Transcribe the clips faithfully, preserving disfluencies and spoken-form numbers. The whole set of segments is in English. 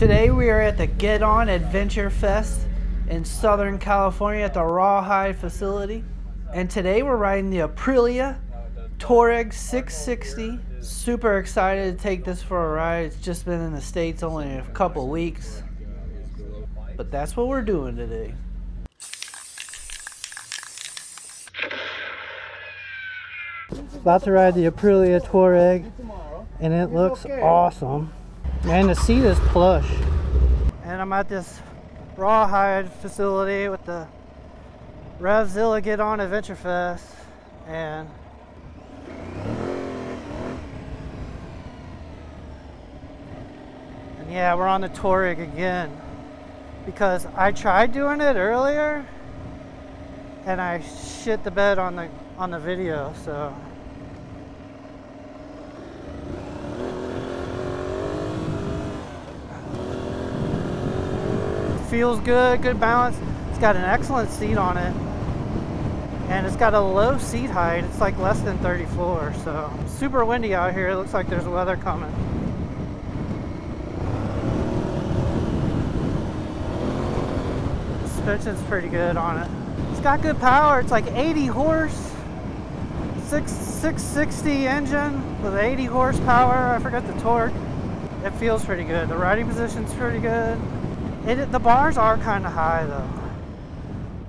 Today we are at the Get On Adventure Fest in Southern California at the Rawhide facility. And today we're riding the Aprilia Tuareg six sixty. Super excited to take this for a ride. It's just been in the States only a couple weeks. But that's what we're doing today. About to ride the Aprilia Tuareg, and it looks awesome. And the seat is plush. And I'm at this Rawhide facility with the RevZilla Get On Adventure Fest, and and yeah, we're on the Tuareg again because I tried doing it earlier and I shit the bed on the on the video, so. Feels good, good balance. It's got an excellent seat on it. And it's got a low seat height. It's like less than thirty-four, so. Super windy out here. It looks like there's weather coming. The suspension's pretty good on it. It's got good power. It's like eighty horse. six sixty engine with eighty horsepower. I forgot the torque. It feels pretty good. The riding position's pretty good. It, the bars are kind of high though,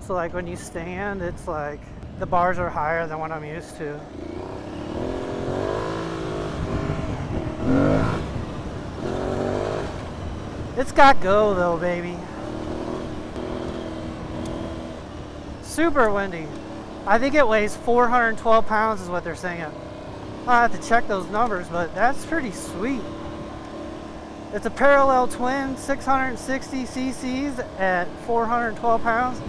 so like when you stand, it's like the bars are higher than what I'm used to. It's got go though, baby. Super windy. I think it weighs four hundred twelve pounds is what they're saying. I'll have to check those numbers, but that's pretty sweet. It's a parallel twin, six hundred sixty c c's at four hundred twelve pounds.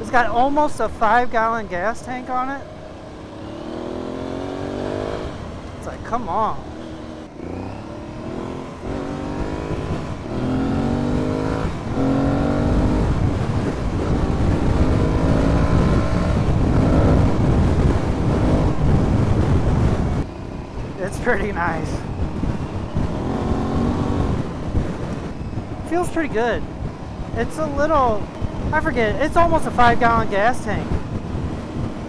It's got almost a five gallon gas tank on it. It's like, come on. It's pretty nice. Feels pretty good. It's a little, I forget, it's almost a five gallon gas tank.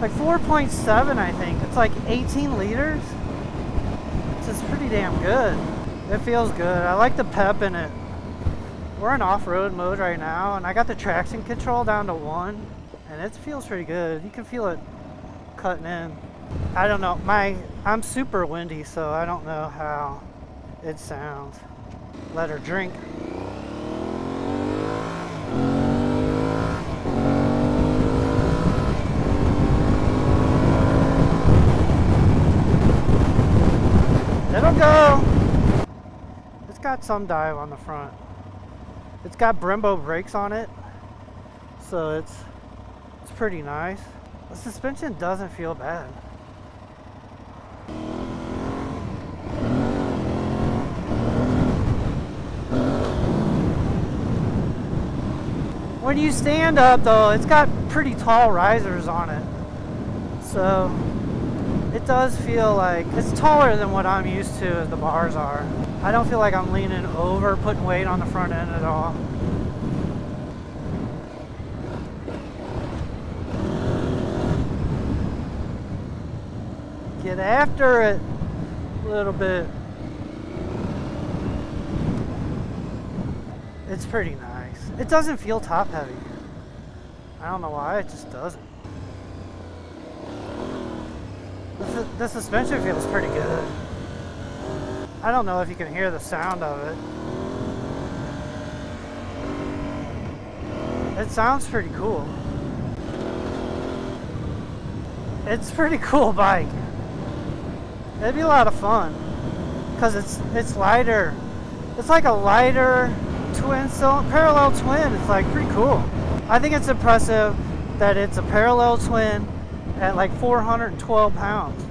Like four point seven, I think. It's like eighteen liters. It's just pretty damn good. It feels good. I like the pep in it. We're in off-road mode right now, and I got the traction control down to one, and it feels pretty good. You can feel it cutting in. I don't know, my, I'm super windy, so I don't know how it sounds. Let her drink. It'll go. It's got some dive on the front. It's got Brembo brakes on it, so it's it's pretty nice. The suspension doesn't feel bad. When you stand up though, it's got pretty tall risers on it, so it does feel like it's taller than what I'm used to as the bars are. I don't feel like I'm leaning over, putting weight on the front end at all. Get after it a little bit. It's pretty nice. It doesn't feel top heavy. I don't know why, it just doesn't. The, the suspension feels pretty good. I don't know if you can hear the sound of it. It sounds pretty cool. It's a pretty cool bike. It'd be a lot of fun because it's it's lighter. It's like a lighter twin, so parallel twin. It's like pretty cool. I think it's impressive that it's a parallel twin at like four hundred twelve pounds.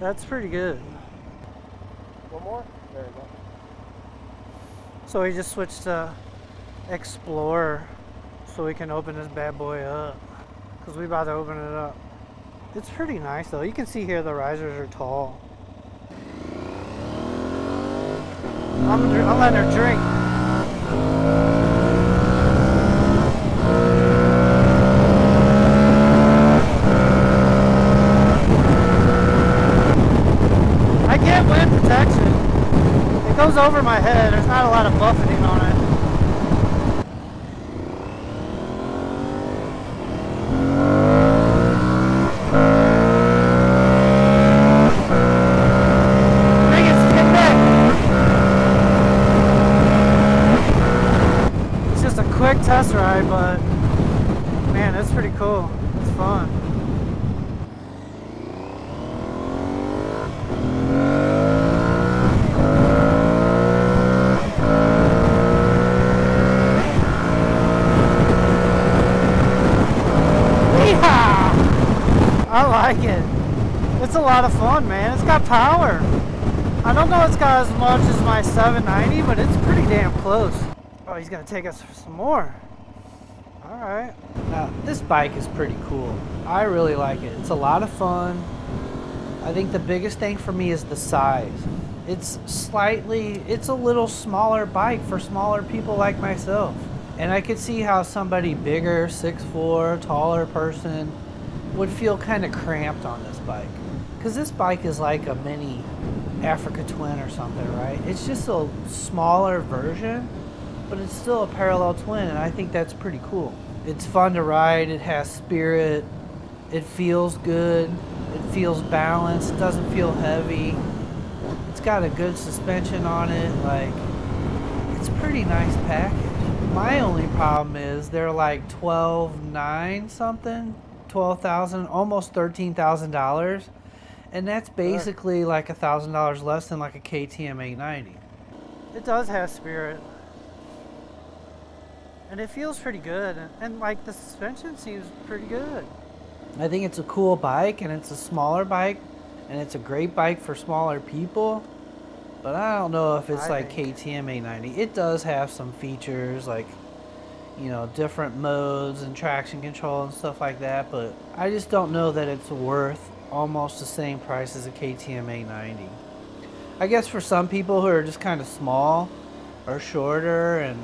That's pretty good. One more? There you go. So we just switched to Explorer so we can open this bad boy up, because we about to open it up. It's pretty nice though. You can see here the risers are tall. I'm, I'm letting her drink. over my head. There's not a lot of buffeting on it. Test ride, but man, that's pretty cool. It's fun. Yeehaw! I like it. It's a lot of fun, man. It's got power. I don't know it's got as much as my seven ninety, but it's pretty damn close. Oh, he's gonna take us for some more. All right. Now, this bike is pretty cool. I really like it. It's a lot of fun. I think the biggest thing for me is the size. It's slightly, it's a little smaller bike for smaller people like myself. And I could see how somebody bigger, six foot four, taller person would feel kind of cramped on this bike. Because this bike is like a mini Africa Twin or something, right? It's just a smaller version, but it's still a parallel twin, and I think that's pretty cool. It's fun to ride, it has spirit, it feels good, it feels balanced, it doesn't feel heavy. It's got a good suspension on it, like, it's a pretty nice package. My only problem is they're like twelve nine something, twelve thousand, almost thirteen thousand dollars, and that's basically like a thousand dollars less than like a K T M eight ninety. It does have spirit. And it feels pretty good, and, and like the suspension seems pretty good. I think it's a cool bike, and it's a smaller bike, and it's a great bike for smaller people, but I don't know if it's I like K T M eight ninety. It does have some features, like, you know, different modes and traction control and stuff like that, but I just don't know that it's worth almost the same price as a K T M eight ninety. I guess for some people who are just kind of small or shorter and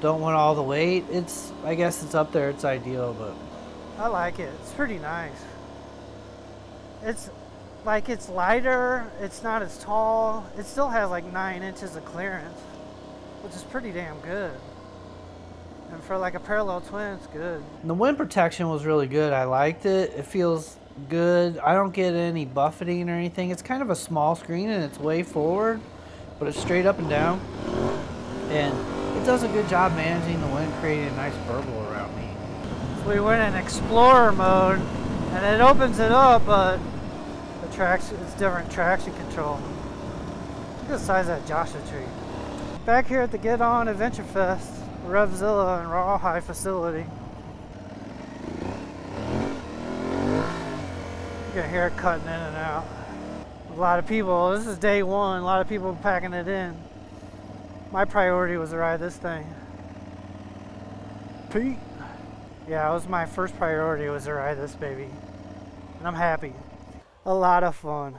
don't want all the weight, it's, I guess it's up there, it's ideal, but. I like it, it's pretty nice. It's like, it's lighter, it's not as tall, it still has like nine inches of clearance, which is pretty damn good. And for like a parallel twin, it's good. The wind protection was really good, I liked it, it feels good, I don't get any buffeting or anything. It's kind of a small screen and it's way forward, but it's straight up and down. And it does a good job managing the wind, creating a nice burble around me. So we went in explorer mode, and it opens it up, but the traction, it's different traction control. Look at the size of that Joshua Tree. Back here at the Get On Adventure Fest, RevZilla and Rawhide facility. You can hear it cutting in and out. A lot of people, this is day one, a lot of people packing it in. My priority was to ride this thing. Pete. Yeah, it was my first priority was to ride this baby. And I'm happy. A lot of fun.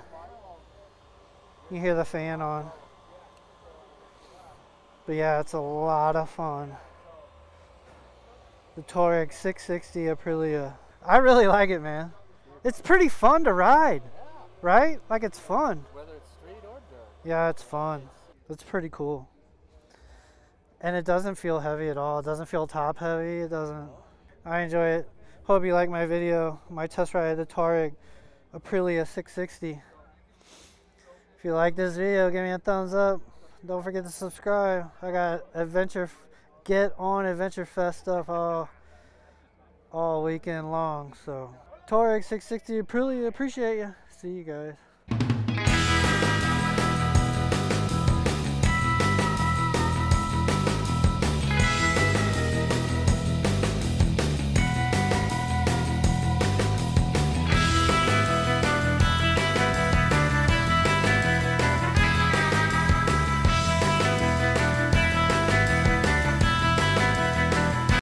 You hear the fan on. But yeah, it's a lot of fun. The Tuareg six sixty Aprilia. I really like it, man. It's pretty fun to ride, right? Like, it's fun. Whether it's street or dirt. Yeah, it's fun. It's pretty cool. And it doesn't feel heavy at all. It doesn't feel top heavy. It doesn't. I enjoy it. Hope you like my video, my test ride of the Tuareg Aprilia six sixty. If you like this video, give me a thumbs up. Don't forget to subscribe. I got adventure, Get On Adventure Fest stuff all, all weekend long. So Tuareg six sixty Aprilia, appreciate you. See you guys.